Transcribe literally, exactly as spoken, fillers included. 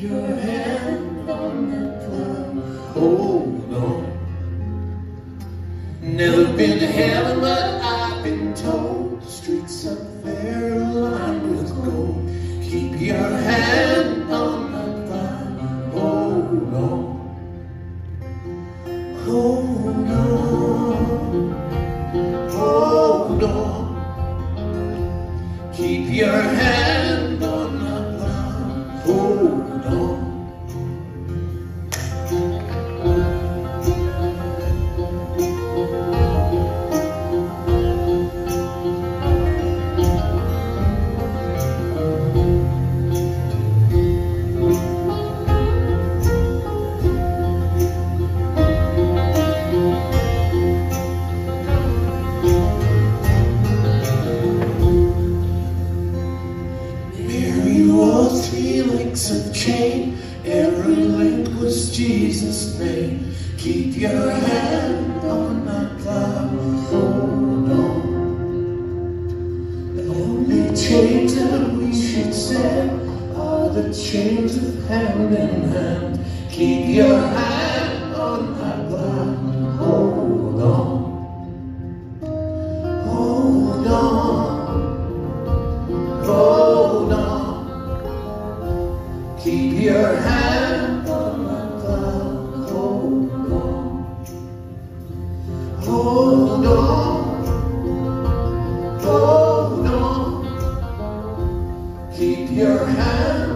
Your hand on the plug, hold on. Never been to heaven, but I've been told the streets up there are lined with gold. Keep your hand on the plug, hold on, hold on, hold on. Keep your hand on the plug, hold on. Links of chain, every link was Jesus' name. Keep your hand on the cloud, hold on. The only chains that we should set are the chains of hand in hand. Keep your hand on the cloud, hold on, hold on, hold on. Keep your hand on the cloud, hold on, hold on, hold on. Keep your hand.